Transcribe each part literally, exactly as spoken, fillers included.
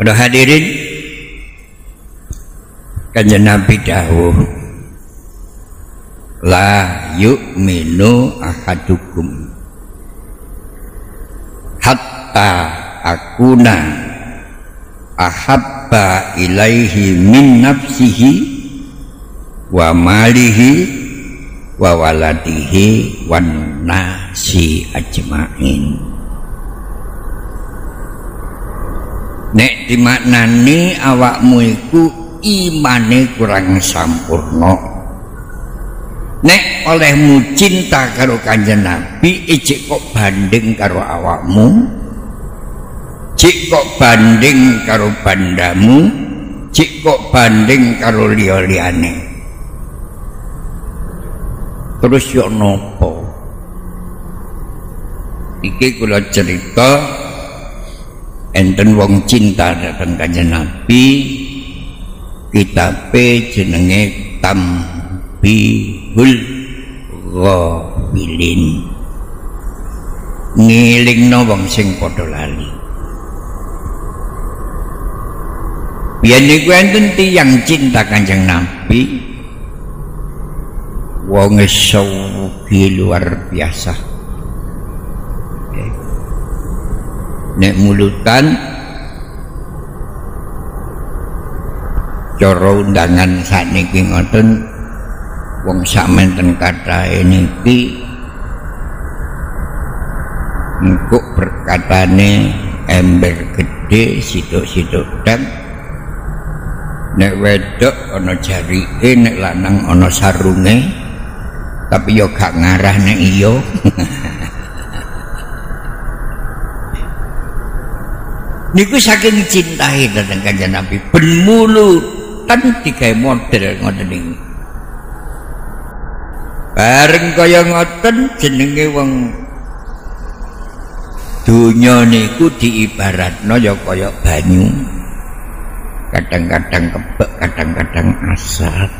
Para hadirin, Kanjeng Nabi dawuh, la yu'minu ahadukum hatta akuna ahabba ilaihi min nafsihi wa malihi wa waladihi wan nasi ajmain. Nek dimaknani awakmu iku imane kurang sampurna, nek olehmu cinta karo Kanjeng Nabi ijik kok banding karo awakmu, jik kok banding karo bandamu, jik kok banding karo liya-liyane. Terus yo nopo? Iki kula cerita enten wong cinta dateng Kanjeng Nabi, kitabe jenenge Tambihul Ghafilin. Ngelingno wong sing padha lali. Biyen niku enten tiyang cinta Kanjeng Nabi, wong sewugi luar biasa. Nek mulutan cara undangan sakniki ngoten, wong sakmenten kathahe niki engko perkatane ember gedhe sithik-sithik dan nek wedok ana jarike, nek lanang ana sarunge. Tapi yo gak ngarah nek iyo. Niku saking cintai dateng Kanjeng Nabi, ben mulutan digawe model ngoten niku. Bareng kaya ngoten jenenge wong dunya niku diibaratno ya kaya banyu. Kadang-kadang kebek, kadang-kadang asat.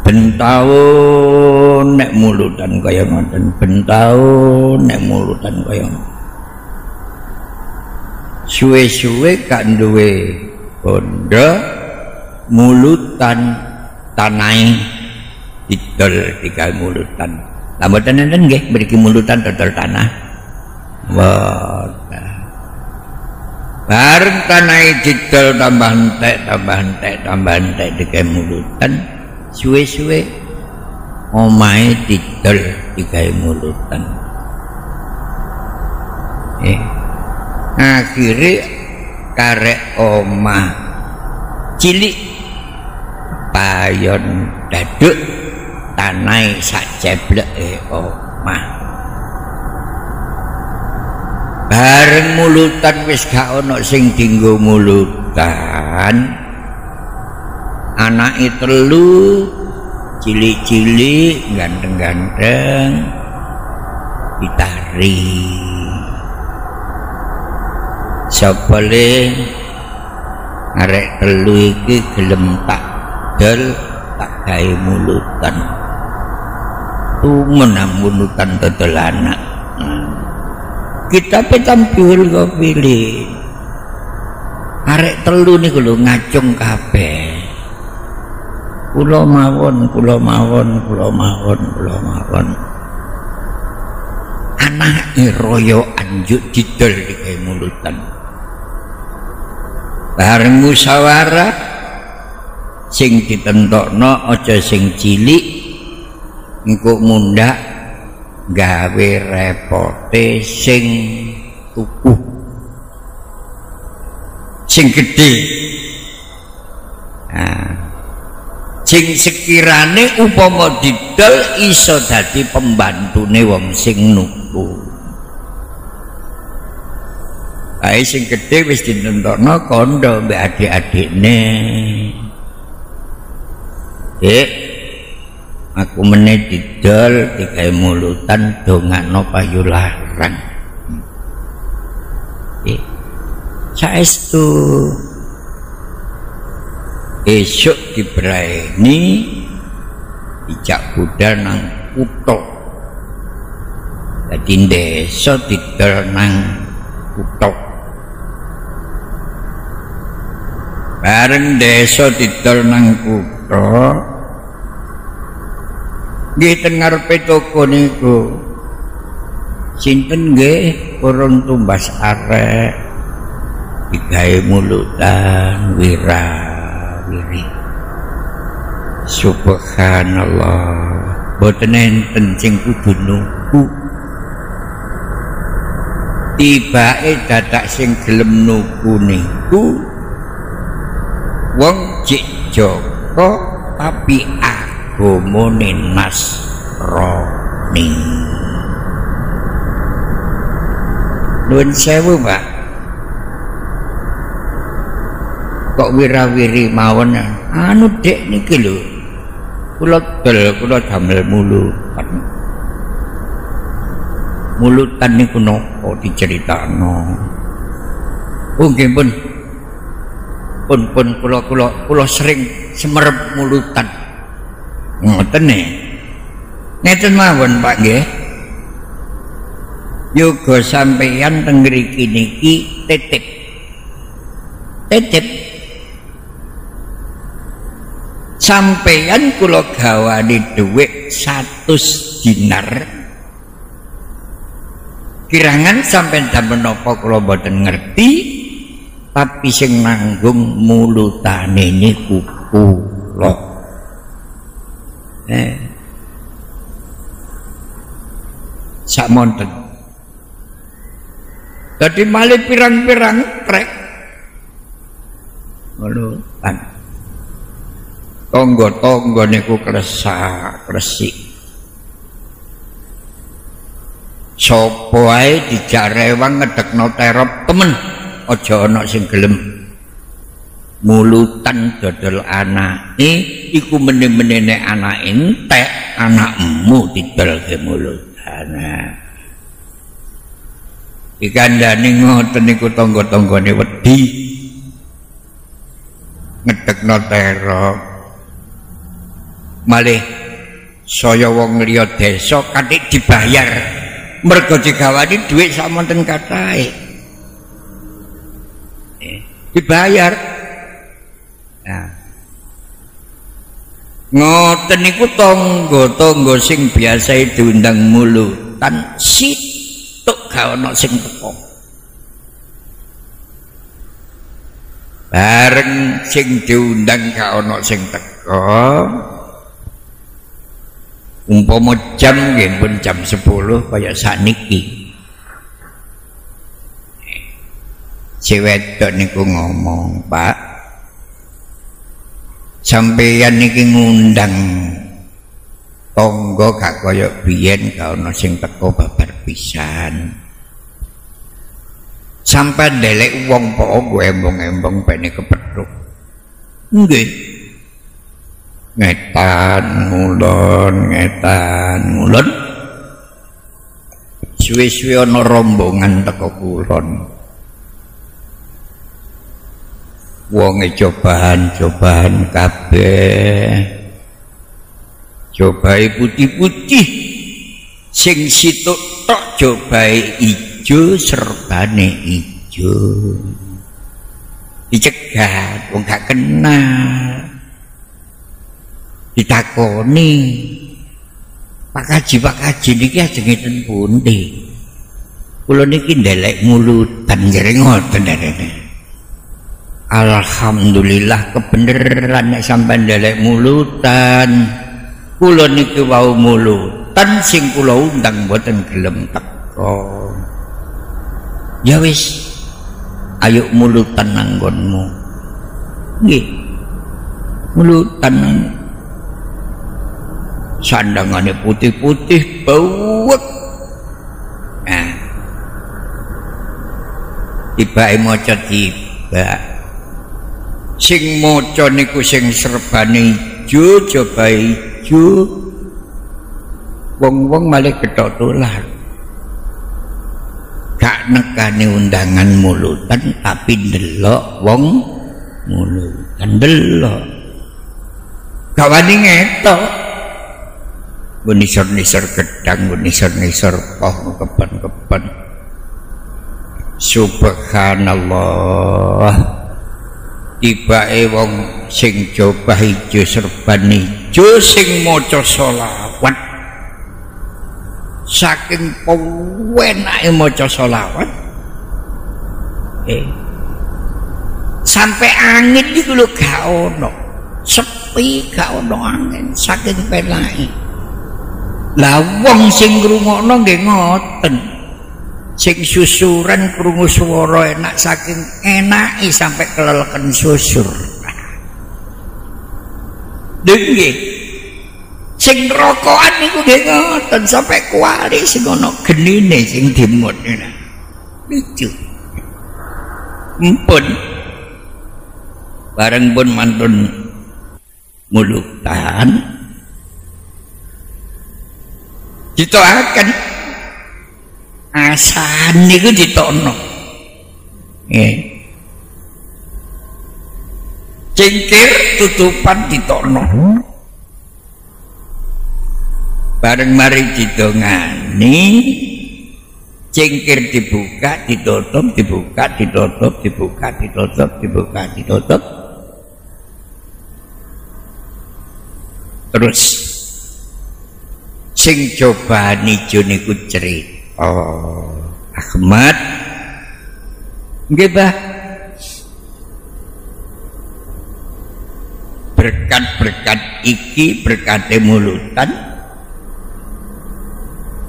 Bentahun nek mulutan kaya ngoten, bentahun nek mulutan kaya suwe-suwe gak duwe bondo, mulutan tanai didol tiga mulutan. Lah mboten enten nggih mriki mulutan dodol tanah. Wah. Bareng tanai didol tambah entek, tambah entek, tambah entek tiga mulutan. Suwe-suwe omahe didol digawe mulutan. Eh, akhire karek omah cilik payon daduk tanai sak jebleke omah. Bareng mulutan wis gak ana sing dienggo mulutan. Anak telu cilik-cilik ganteng-ganteng ditari sepele arek telu iki gelem tak dol tak gawe mulutan tumen mulutan dodol anak. Kita Tambihul Ghafilin arek telu niku lho ngacung kabeh. Kula mawon, kula mawon, kula mawon, kula mawon. Anake royo anjuk didol digawe mulutan. Bareng musyawarah sing ditentokno aja sing cilik engko mundhak gawe repote sing tuku. Sing gedhe. Nah, sing sekirane upama didol iso dadi pembantune wong sing nuku. Ae sing gedhe wis ditentokno kandha mbek adik-adikne. Dik, aku meneh didol digawe mulutan dongakno payu larang. Dik, saestu esok diberani dijak Buddha nang kutha. Dadi desa didol nang kutha. bareng desa didol nang kutha nggih teng ngarepe toko niku sinten nggih urung tumbas arek digawe mulutan wirawiri. Subhanallah, boten enten sing kudu nunggu. Tibake dadak sing gelem nuku niku wong jek Joko tapi agamane Nasrani. Nuwun sewu, Pak. Kok wirawiri mawon anu dek niki lho. Kula del kula damel mulu. Mulutan niku napa diceritakno. Oh nggih pun. Pun pun kula kula kula sering semerep mulutan. Ngoten ne. Ngeten mawon Pak nggih. Yoga sampeyan teng mriki niki titip. Titip sampeyan kula gawani dhuwit seratus dinar. Kirangan sampeyan damel napa kula mboten ngerti, tapi sing nanggung mulutane niku kula. Eh. Sakmonten. Dadi malih pirang-pirang trek. Mulutane tonggo-tonggo niku klesak klesik. Sapa ae dijak rewang ngedekno terop temen, aja ana sing gelem mulutan dodol anake, iku meneh-meneh nek anake entek, anakmu didolke mulutan. Dikandani ngoten niku tonggo-tonggone wedi ngedekno terop. Malih saya wong liya desa katik dibayar mergo digawani dhuwit samonten kathahé dibayar. Nah ngoten niku tangga-tangga sing biasa diundang mulutan situk ga ana sing teko. Bareng sing diundang ga ana sing teko. Umpama jam nggih pun jam sepuluh kaya sakniki. Si wedok niku ngomong, "Pak, sampeyan niki ngundang tangga gak kaya biyen, gak ana sing teko babar pisan. Sampe ndelek wong po nggo embong-embong bene kepethuk." Nggih. Ngetan ngulon, ngetan ngulon. Suwi-suwi ana rombongan teko kulon. Wonge cobaan-cobaan kabeh. Cobae putih-putih sing situk tok, cobae ijo serbane ijo. Dicegat wong gak kenal. Ditakoni, "Pak Haji, Pak Haji niki ajeng ten pundi? Kula niki ndelek mulutan jare ngoten derene." "Alhamdulillah kebeneran nek sampean ndelek mulutan. Kula niki wau mulutan sing kula undang mboten gelem teko." "Ya wis, ayo mulutan nanggonmu." Nggih. Mulutan sandangane putih-putih bawek. Nah tibake maca tiba sing maca niku sing serbane ijo, coba ijo. Wong-wong malah gethok tular gak nekane undangan mulutan tapi ndelok wong mulutan, ndelok gak wani ngetok. Nisor-nisor gedang, nisor-nisor pohon kepan-kepan. Subhanallah. tibake wong sing jubah ijo serban ijo sing maca selawat. Saking pewenake maca selawat eh sampai angin iku lho gak ono, sepi gak ono angin saking penake. Lah wong sing ngrungokno nggih ngoten, sing susuran krungu swara enak saking enake sampai keleleken susur. Nggih. Sing rokokan niku nggih ngoten sampai kuwari sing ana genine sing dimut niku. Lucu. Empun. Bareng pun mantun mulukan ditoaken. Asane niku ditokno. Nggih. Cengkir tutupan ditokno. Bareng mari didongani cengkir dibuka, ditutup, dibuka, ditutup, dibuka, ditutup, dibuka, ditutup. Terus sing cobani niku cerita. Oh, Ahmad, nggih Mbah, berkat-berkat iki berkate mulutan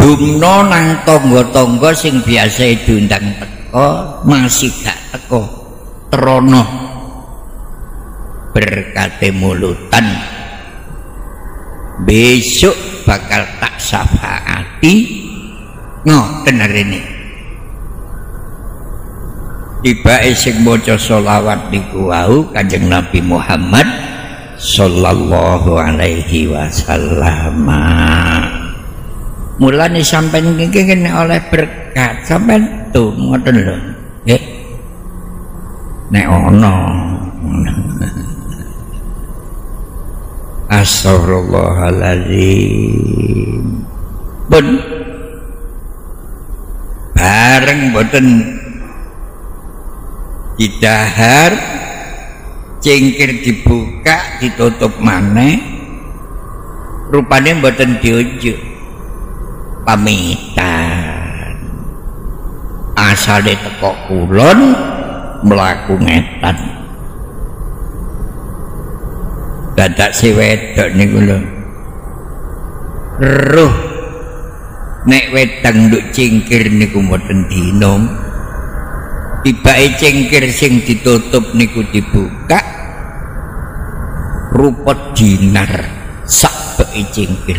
dumno nang tangga-tangga sing biasa diundang teko masih gak teko trono berkate mulutan besok bakal tak syafaati. No, benar ini. Tibae sing maca selawat niku wau Kanjeng Nabi Muhammad sallallahu alaihi wasallam. Mulane sampean niki kene oleh berkat, sampean tuh ngoten lho. Nggih. Nek ana. Astagfirullahaladzim. Pun bareng boten didahar cengkir dibuka ditutup maneh rupane boten diunjuk pamitan asale teko kulon mlaku ngetan dadak si wedok niku lho roh nek wedang nduk cingkir niku mboten diinom tibake cingkir sing ditutup niku dibuka rupet dinar sakbeke cingkir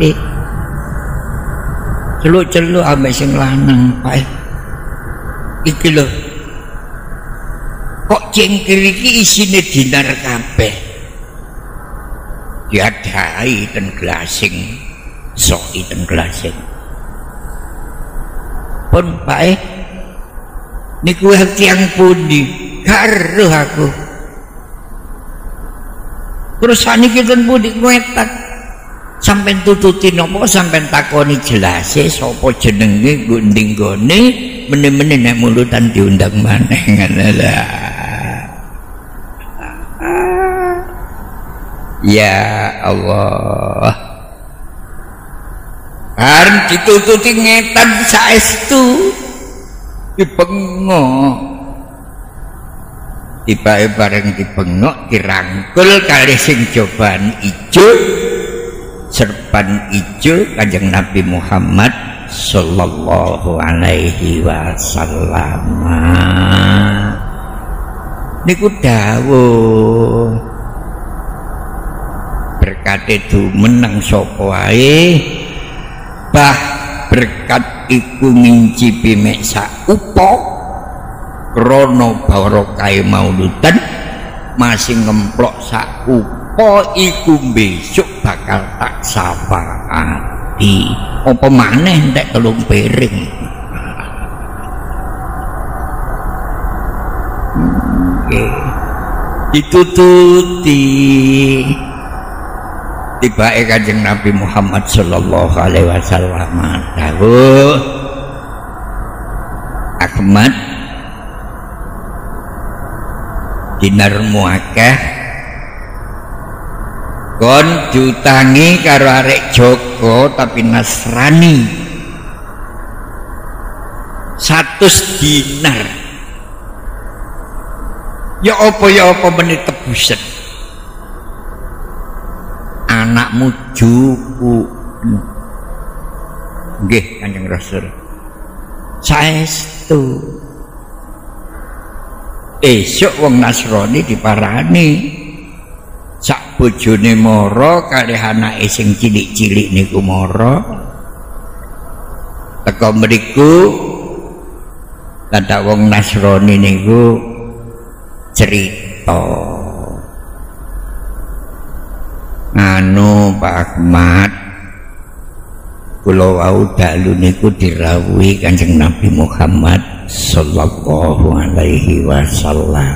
eh celuk-celuk ambek sing lanang pae iki lho kok cingkir iki isine dinar kabeh diadai ten glasing sok iten gelasing pun pae niku tiang pundi karo aku terus saniki ten pundi ngwetak sampean tututi napa sampean takoni jelase sapa jenenge nggo ning gone meneh-meneh nek mulutan diundang maneh ngene lha ya Allah. Bareng ditututi ngetan saestu dibengok tibae bareng dibengok dirangkul kalih sing joban ijo serban ijo Kanjeng Nabi Muhammad sallallahu alaihi wasallam niku dawuh berkate dumeneng sapa wae bah berkat iku ngincipi mek saupo krono barokah mauludan masih ngemplok saupo iku besok bakal tak syafaati apa maneh entek telung piring nggih ditututi tibake Kanjeng Nabi Muhammad sallallahu alaihi wasallam dawuh Ahmad dinar muakeh kon diutangi karo arek Joko tapi Nasrani satus dinar ya apa ya apa menit tebusan anakmu Juku nggih Kanjeng Rasul saestu. Esok wong Nasrani diparani sak bojone mara kalih anake sing cilik-cilik niku mara teko mriku kada wong Nasrani niku cerita anu Pak Ahmad kula wau dalu niku dirawuhi Kanjeng Nabi Muhammad sallallahu alaihi wasallam.